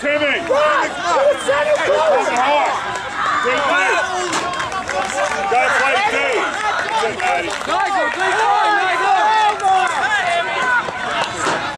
Timmy! Timmy! Timmy!